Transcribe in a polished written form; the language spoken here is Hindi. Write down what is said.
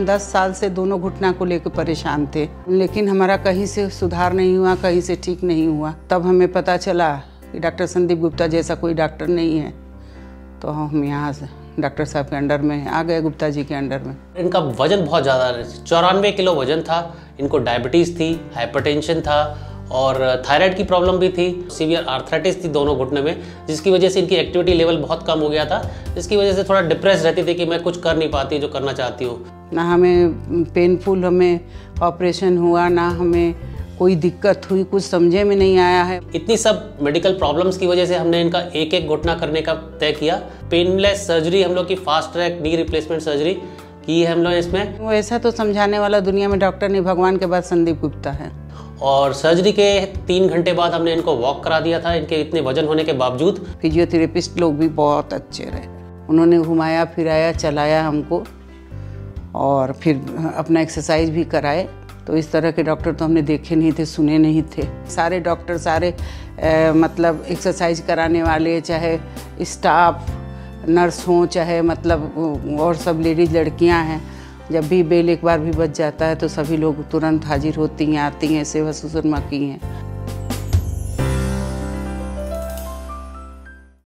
हम 10 साल से दोनों घुटना को लेकर परेशान थे, लेकिन हमारा कहीं से सुधार नहीं हुआ, कहीं से ठीक नहीं हुआ। तब हमें पता चला कि डॉक्टर संदीप गुप्ता जैसा कोई डॉक्टर नहीं है, तो हम यहाँ से डॉक्टर साहब के अंडर में आ गए, गुप्ता जी के अंडर में। इनका वज़न बहुत ज़्यादा, 94 किलो वज़न था, इनको डायबिटीज़ थी, हाइपरटेंशन था और थायराइड की प्रॉब्लम भी थी, सीवियर आर्थराइटिस थी दोनों घुटने में, जिसकी वजह से इनकी एक्टिविटी लेवल बहुत कम हो गया था, जिसकी वजह से थोड़ा डिप्रेस रहती थी कि मैं कुछ कर नहीं पाती जो करना चाहती हूँ। ना हमें पेनफुल हमें ऑपरेशन हुआ, ना हमें कोई दिक्कत हुई, कुछ समझे में नहीं आया है। इतनी सब मेडिकल प्रॉब्लम्स की वजह से हमने इनका एक एक घुटना करने का तय किया। पेनलेस सर्जरी हम लोग की fast track knee replacement surgery की है हम लोग इसमें। वो ऐसा तो समझाने वाला दुनिया में डॉक्टर नहीं, भगवान के बाद संदीप गुप्ता है। और सर्जरी के 3 घंटे बाद हमने इनको वॉक करा दिया था, इनके इतने वजन होने के बावजूद। फिजियोथेरेपिस्ट लोग भी बहुत अच्छे रहे, उन्होंने घुमाया फिराया चलाया हमको और फिर अपना एक्सरसाइज भी कराए। तो इस तरह के डॉक्टर तो हमने देखे नहीं थे, सुने नहीं थे। सारे डॉक्टर, सारे मतलब एक्सरसाइज कराने वाले, चाहे स्टाफ नर्स हों, चाहे मतलब और सब लेडीज लड़कियां हैं, जब भी बेल एक बार भी बच जाता है तो सभी लोग तुरंत हाजिर होती हैं, आती हैं, सेवा सुसरमा की हैं।